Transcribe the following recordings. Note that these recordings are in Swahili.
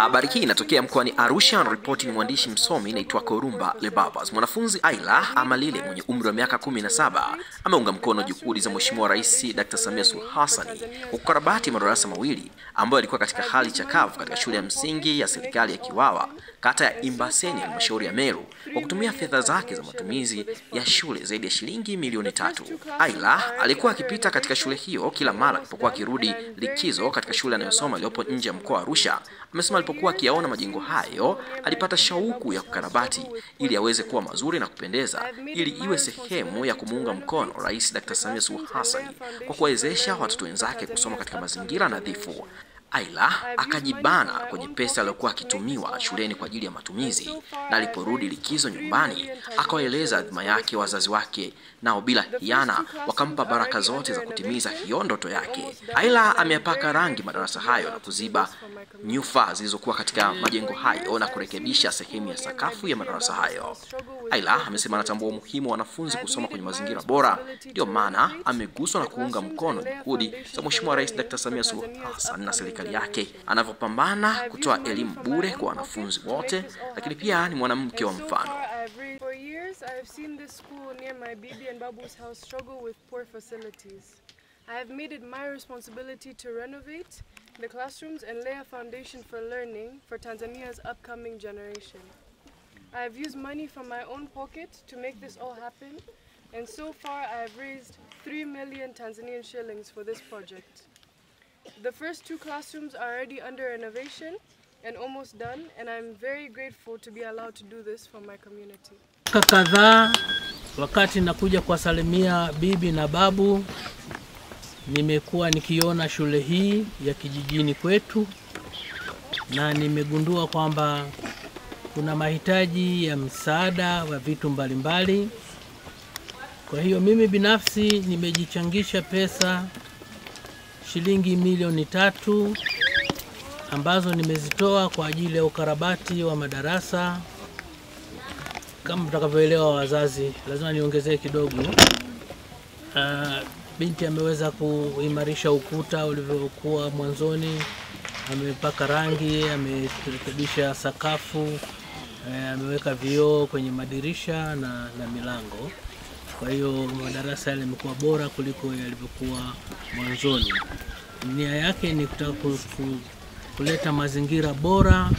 Habari hii inatokea mkoani Arusha na ripoti ni mwandishi msomi inaitwa Korumba Lebabas. Mwanafunzi Ayla Amalile mwenye umri wa miaka 17 ameunga mkono juhudi za Mheshimiwa Rais Dr. Samia Suluhu Hassani kukarabati madarasa mawili ambayo yalikuwa katika hali chakavu katika shule ya msingi ya serikali ya Kiwawa, kata ya Imbaseni, halmashauri ya Meru, kwa kutumia fedha zake za matumizi ya shule zaidi ya shilingi milioni 3. Ayla alikuwa akipita katika shule hiyo kila mara alipokuwa akirudi likizo katika shule anayosoma iliyopo nje ya mkoa wa Arusha. Amesema alipokuwa akiyaona majengo hayo alipata shauku ya kukarabati ili aweze kuwa mazuri na kupendeza, ili iwe sehemu ya kumuunga mkono Rais Dr. Samia Suluhu Hassan kwa kuwezesha watoto wenzake kusoma katika mazingira nadhifu. Ayla akajibana kwenye pesa aliyokuwa akitumiwa shuleni kwa ajili ya matumizi, na aliporudi likizo nyumbani akaeleza adhima yake wazazi wake, nao bila hiana wakampa baraka zote za kutimiza hiyo ndoto yake. Ayla ameyapaka rangi madarasa hayo na kuziba nyufa zilizokuwa katika majengo hayo na kurekebisha sehemu ya sakafu ya madarasa hayo. Ayla amesema anatambua umuhimu wa wanafunzi kusoma kwenye mazingira bora, ndio maana ameguswa na kuunga mkono juhudi za Mheshimiwa Rais Dr. Samia Suluhu Hassan na serikali yake anavyopambana kutoa elimu bure kwa wanafunzi wote, lakini pia ni mwanamke wa mfano. For years I have seen this school near my baby and babu's house struggle with poor facilities. I have made it my responsibility to renovate the classrooms and lay a foundation for learning for Tanzania's upcoming generation. I have used money from my own pocket to make this all happen, and so far I have raised 3 million Tanzanian shillings for this project. The first 2 classrooms are already under renovation and almost done, and I'm very grateful to be allowed to do this for my community. Kadhaa wakati nakuja kuwasalimia bibi na babu, nimekuwa nikiona shule hii ya kijijini kwetu, na nimegundua kwamba kuna mahitaji ya msaada wa vitu mbalimbali. Kwa hiyo mimi binafsi nimejichangisha pesa shilingi milioni 3 ambazo nimezitoa kwa ajili ya ukarabati wa madarasa. Kama mtakavyoelewa wazazi, lazima niongezee kidogo. Binti ameweza kuimarisha ukuta ulivyokuwa mwanzoni, amepaka rangi, amerekebisha sakafu, ameweka vioo kwenye madirisha na milango. Kwa hiyo madarasa yale yamekuwa bora kuliko yalivyokuwa mwanzoni. Nia yake ni kutaka kuleta mazingira bora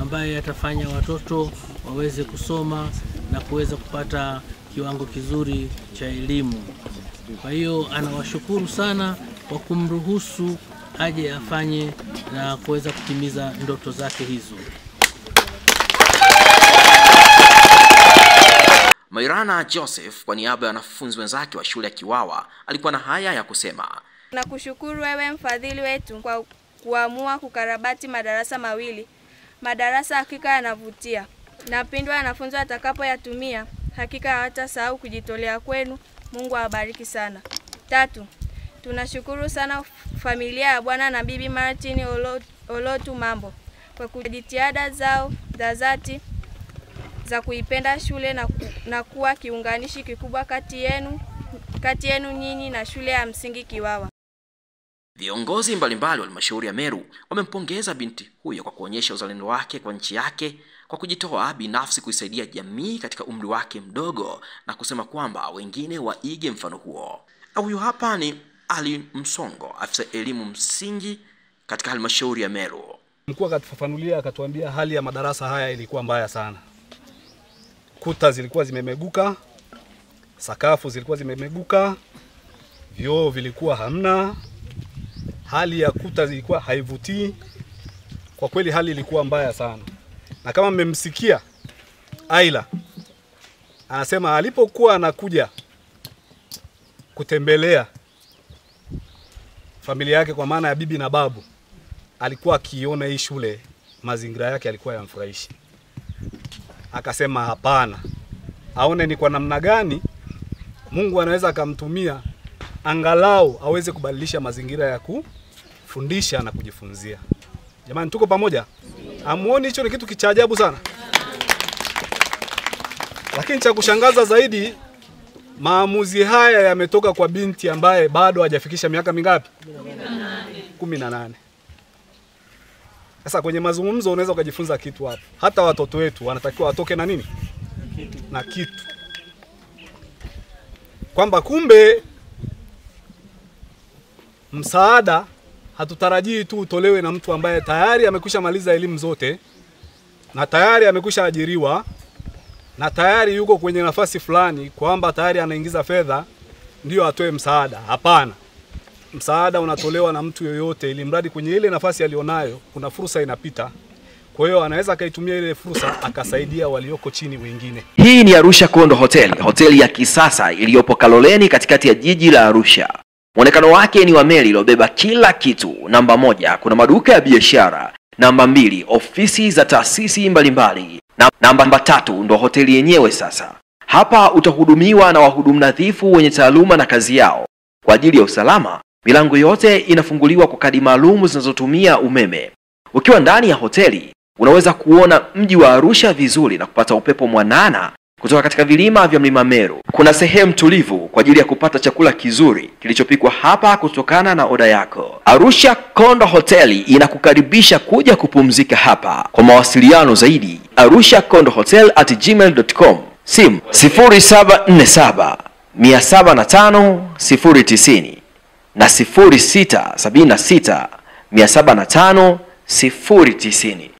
ambayo yatafanya watoto waweze kusoma na kuweza kupata kiwango kizuri cha elimu. Kwa hiyo anawashukuru sana kwa kumruhusu aje afanye na kuweza kutimiza ndoto zake hizo. Mairana Joseph kwa niaba ya wanafunzi wenzake wa shule ya Kiwawa alikuwa na haya ya kusema. Nakushukuru wewe mfadhili wetu kwa kuamua kukarabati madarasa mawili. Madarasa hakika yanavutia, na pindwa wanafunzi watakapoyatumia hakika hawatasahau kujitolea kwenu. Mungu awabariki sana. 3, tunashukuru sana familia ya Bwana na Bibi Martini Olotu Mambo kwa kujitihada zao za dhati za kuipenda shule na kuwa kiunganishi kikubwa kati yenu nyinyi na shule ya msingi Kiwawa. Viongozi mbalimbali wa halmashauri ya Meru wamempongeza binti huyo kwa kuonyesha uzalendo wake kwa nchi yake, kwa kujitoa binafsi kuisaidia jamii katika umri wake mdogo, na kusema kwamba wengine waige mfano huo. Na huyu hapa ni Ali Msongo, afisa elimu msingi katika halmashauri ya Meru. Mkuu akatufafanulia akatuambia hali ya madarasa haya ilikuwa mbaya sana. Kuta zilikuwa zimemeguka, sakafu zilikuwa zimemeguka, vioo vilikuwa hamna, hali ya kuta zilikuwa haivutii. Kwa kweli hali ilikuwa mbaya sana. Na kama mmemsikia Ayla anasema alipokuwa anakuja kutembelea familia yake kwa maana ya bibi na babu, alikuwa akiona hii shule mazingira yake alikuwa yamfurahishi. Akasema hapana, aone ni kwa namna gani Mungu anaweza akamtumia angalau aweze kubadilisha mazingira ya kufundisha na kujifunzia. Jamani, tuko pamoja? Amuoni hicho ni kitu cha ajabu sana. Lakini cha kushangaza zaidi, maamuzi haya yametoka kwa binti ambaye bado hajafikisha miaka mingapi? 18. Sasa kwenye mazungumzo unaweza ukajifunza kitu hapo. Hata watoto wetu wanatakiwa watoke na nini? Na kitu. Kwamba kumbe msaada hatutarajii tu utolewe na mtu ambaye tayari amekwisha maliza elimu zote na tayari amekwisha ajiriwa na tayari yuko kwenye nafasi fulani, kwamba tayari anaingiza fedha ndio atoe msaada. Hapana. Msaada unatolewa na mtu yoyote ili mradi kwenye ile nafasi alionayo kuna fursa inapita. Kwa hiyo anaweza akaitumia ile fursa akasaidia walioko chini wengine. Hii ni Arusha Kondo Hotel, hoteli ya kisasa iliyopo Kaloleni katikati ya jiji la Arusha. Mwonekano wake ni wa meli iliyobeba kila kitu. Namba moja, kuna maduka ya biashara. Namba mbili, ofisi za taasisi mbalimbali. Namba tatu, ndo hoteli yenyewe sasa. Hapa utahudumiwa na wahudumu nadhifu wenye taaluma na kazi yao. Kwa ajili ya usalama, milango yote inafunguliwa kwa kadi maalum zinazotumia umeme. Ukiwa ndani ya hoteli, unaweza kuona mji wa Arusha vizuri na kupata upepo mwanana kutoka katika vilima vya Mlima Meru. Kuna sehemu tulivu kwa ajili ya kupata chakula kizuri kilichopikwa hapa kutokana na oda yako. Arusha Kondo Hoteli inakukaribisha kuja kupumzika hapa. Kwa mawasiliano zaidi, arushakondohotel@gmail.com. Simu 0747 705 090 na 0676 705 090.